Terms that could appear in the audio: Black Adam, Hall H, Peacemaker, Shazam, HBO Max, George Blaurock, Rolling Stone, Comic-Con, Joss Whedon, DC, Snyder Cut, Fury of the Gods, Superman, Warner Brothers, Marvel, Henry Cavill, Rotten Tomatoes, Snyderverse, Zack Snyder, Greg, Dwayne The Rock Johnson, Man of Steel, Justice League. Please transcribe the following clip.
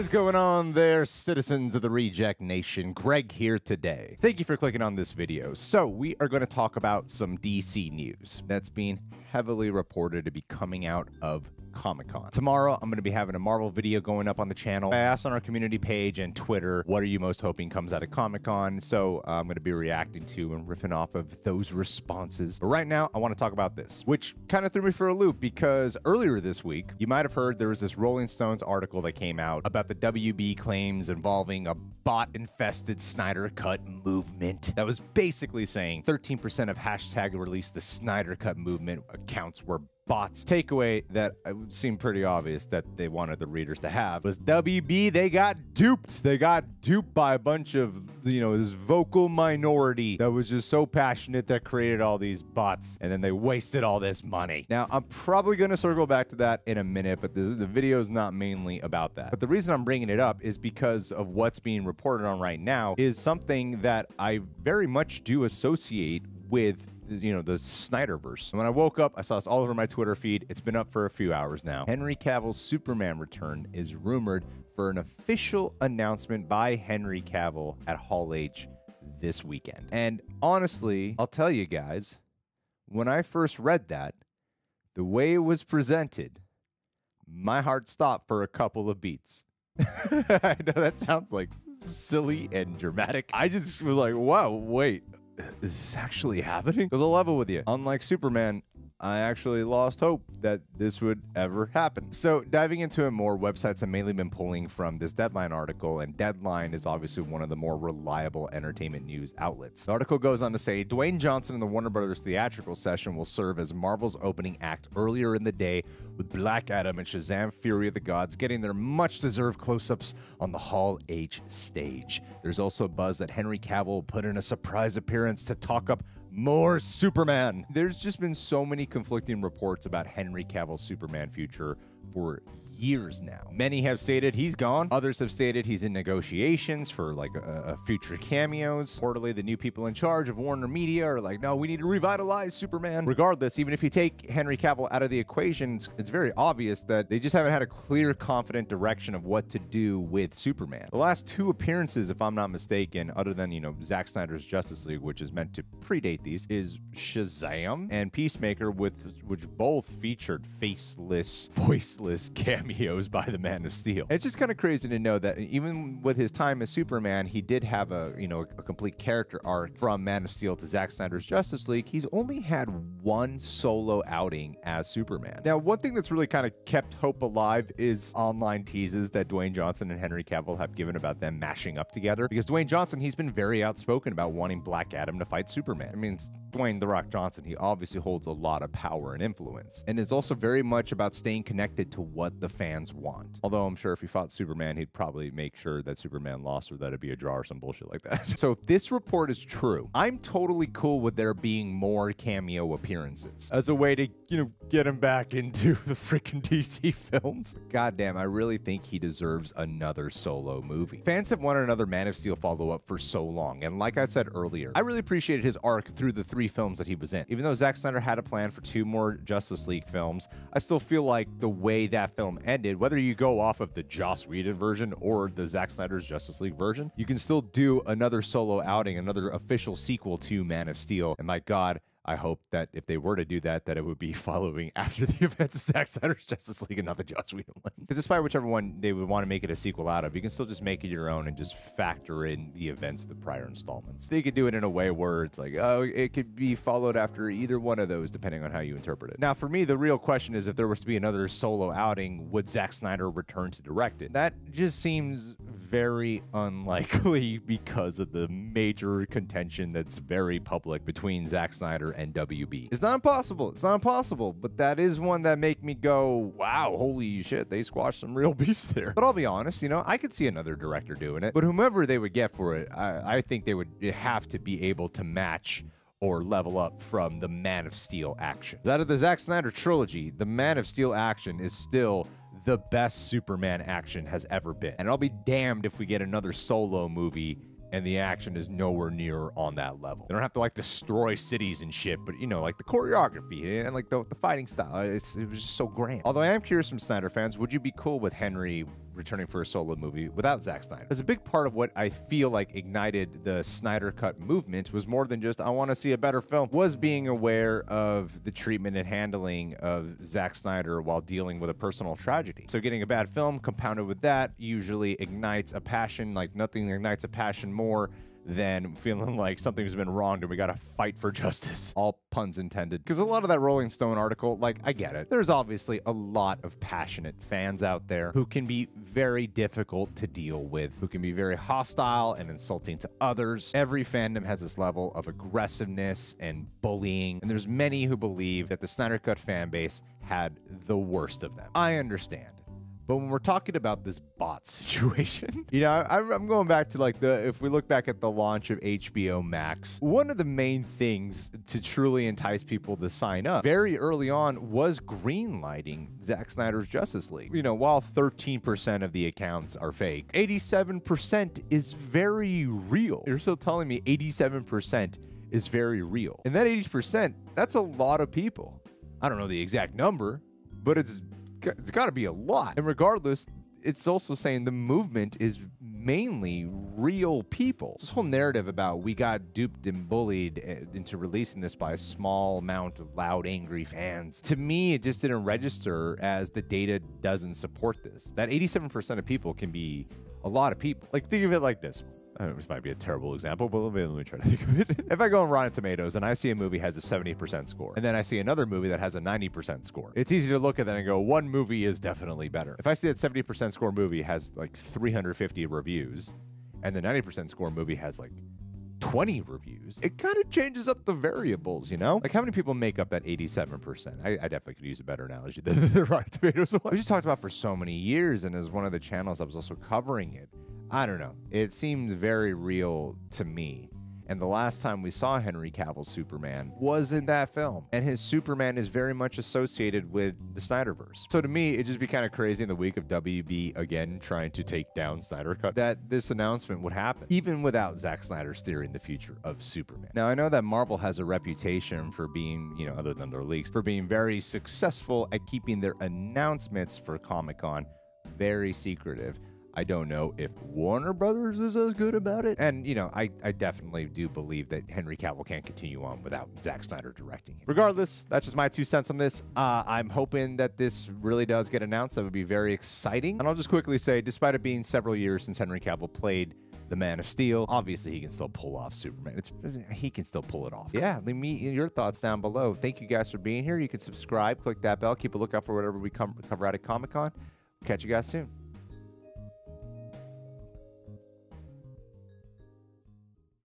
is going on there, citizens of the Reject Nation? Greg here today. Thank you for clicking on this video. So we are going to talk about some DC news that's being heavily reported to be coming out of Comic-Con. Tomorrow, I'm going to be having a Marvel video going up on the channel. I asked on our community page and Twitter, what are you most hoping comes out of Comic-Con? So I'm going to be reacting to and riffing off of those responses. But right now, I want to talk about this, which kind of threw me for a loop because earlier this week, you might have heard there was this Rolling Stones article that came out about the WB claims involving a bot-infested Snyder Cut movement that was basically saying 13% of hashtag release the Snyder Cut movement accounts were bots. Takeaway that seemed pretty obvious that they wanted the readers to have was WB, they got duped. They got duped by a bunch of, you know, this vocal minority that was just so passionate that created all these bots, and then they wasted all this money. Now, I'm probably going to circle back to that in a minute, but the video is not mainly about that. But the reason I'm bringing it up is because of what's being reported on right now is something that I very much do associate with, you know, the Snyderverse. And when I woke up, I saw this all over my Twitter feed. It's been up for a few hours now. Henry Cavill's Superman return is rumored for an official announcement by Henry Cavill at Hall H this weekend. And honestly, I'll tell you guys, when I first read that, the way it was presented, my heart stopped for a couple of beats. I know that sounds like silly and dramatic. I just was like, wow, wait. Is this actually happening? Because I'll level with you. Unlike Superman, I actually lost hope that this would ever happen. So diving into it more, websites have mainly been pulling from this Deadline article, and Deadline is obviously one of the more reliable entertainment news outlets. The article goes on to say, Dwayne Johnson and the Warner Brothers theatrical session will serve as Marvel's opening act earlier in the day, with Black Adam and Shazam Fury of the Gods getting their much-deserved close-ups on the Hall H stage. There's also buzz that Henry Cavill put in a surprise appearance to talk up more Superman. There's just been so many conflicting reports about Henry Cavill's Superman future for years now. Many have stated he's gone. Others have stated he's in negotiations for like a future cameos. Reportedly, the new people in charge of Warner Media are like, no, we need to revitalize Superman. Regardless, even if you take Henry Cavill out of the equation, it's very obvious that they just haven't had a clear, confident direction of what to do with Superman. The last two appearances, if I'm not mistaken, other than, you know, Zack Snyder's Justice League, which is meant to predate these, is Shazam and Peacemaker, which both featured faceless, voiceless cameos by the Man of Steel. It's just kind of crazy to know that even with his time as Superman, he did have a, you know, a complete character arc from Man of Steel to Zack Snyder's Justice League. He's only had one solo outing as Superman. Now, one thing that's really kind of kept hope alive is online teases that Dwayne Johnson and Henry Cavill have given about them mashing up together, because Dwayne Johnson, he's been very outspoken about wanting Black Adam to fight Superman. I mean, Dwayne The Rock Johnson, he obviously holds a lot of power and influence, and is also very much about staying connected to what the fans want. Although I'm sure if he fought Superman, he'd probably make sure that Superman lost or that it'd be a draw or some bullshit like that. So if this report is true, I'm totally cool with there being more cameo appearances as a way to, you know, get him back into the freaking DC films. Goddamn, I really think he deserves another solo movie. Fans have wanted another Man of Steel follow-up for so long, and like I said earlier, I really appreciated his arc through the three films that he was in. Even though Zack Snyder had a plan for two more Justice League films, I still feel like the way that film ended, whether you go off of the Joss Whedon version or the Zack Snyder's Justice League version, you can still do another solo outing, another official sequel to Man of Steel. And my God, I hope that if they were to do that, that it would be following after the events of Zack Snyder's Justice League and not the Joss Whedon one. Because despite whichever one they would want to make it a sequel out of, you can still just make it your own and just factor in the events of the prior installments. They could do it in a way where it's like, oh, it could be followed after either one of those, depending on how you interpret it. Now, for me, the real question is, if there was to be another solo outing, would Zack Snyder return to direct it? That just seems very unlikely because of the major contention that's very public between Zack Snyder and WB. It's not impossible. It's not impossible, but that is one that make me go, wow, holy shit, they squashed some real beefs there. But I'll be honest, you know, I could see another director doing it, but whomever they would get for it, I think they would have to be able to match or level up from the Man of Steel action. Out of the Zack Snyder trilogy, the Man of Steel action is still the best Superman action has ever been. And I'll be damned if we get another solo movie and the action is nowhere near on that level. They don't have to, like, destroy cities and shit, but, you know, like, the choreography and, like, the fighting style, it was just so grand. Although I am curious from Snyder fans, would you be cool with Henry returning for a solo movie without Zack Snyder. As a big part of what I feel like ignited the Snyder Cut movement was more than just, I want to see a better film, was being aware of the treatment and handling of Zack Snyder while dealing with a personal tragedy. So getting a bad film compounded with that usually ignites a passion, like nothing ignites a passion more than feeling like something's been wronged and we gotta fight for justice. All puns intended. Because a lot of that Rolling Stone article, like, I get it. There's obviously a lot of passionate fans out there who can be very difficult to deal with, who can be very hostile and insulting to others. Every fandom has this level of aggressiveness and bullying, and there's many who believe that the Snyder Cut fan base had the worst of them. I understand. But when we're talking about this bot situation, you know, I'm going back to like if we look back at the launch of HBO Max, one of the main things to truly entice people to sign up very early on was green lighting Zack Snyder's Justice League. You know, while 13% of the accounts are fake, 87% is very real. You're still telling me 87% is very real. And that 80%, that's a lot of people. I don't know the exact number, but it's got to be a lot. And regardless, it's also saying the movement is mainly real people. This whole narrative about we got duped and bullied into releasing this by a small amount of loud, angry fans, to me, it just didn't register, as the data doesn't support this. That 87% of people can be a lot of people. Like, think of it like this. I mean, this might be a terrible example, but let me try to think of it. If I go on Rotten Tomatoes and I see a movie has a 70% score, and then I see another movie that has a 90% score, it's easy to look at that and go, one movie is definitely better. If I see that 70% score movie has like 350 reviews, and the 90% score movie has like 20 reviews, it kind of changes up the variables, you know? Like, how many people make up that 87%? I definitely could use a better analogy than the Rotten Tomatoes one. We just talked about for so many years, and as one of the channels I was also covering it, I don't know. It seemed very real to me. And the last time we saw Henry Cavill's Superman was in that film. And his Superman is very much associated with the Snyderverse. So to me, it'd just be kind of crazy in the week of WB again trying to take down Snyder Cut that this announcement would happen, even without Zack Snyder steering the future of Superman. Now, I know that Marvel has a reputation for being, you know, other than their leaks, for being very successful at keeping their announcements for Comic-Con very secretive. I don't know if Warner Brothers is as good about it. And, you know, I definitely do believe that Henry Cavill can't continue on without Zack Snyder directing him. Regardless, that's just my 2 cents on this. I'm hoping that this really does get announced. That would be very exciting. And I'll just quickly say, despite it being several years since Henry Cavill played the Man of Steel, obviously he can still pull off Superman. He can still pull it off. Yeah, leave me your thoughts down below. Thank you guys for being here. You can subscribe, click that bell, keep a lookout for whatever we cover out at Comic-Con. Catch you guys soon.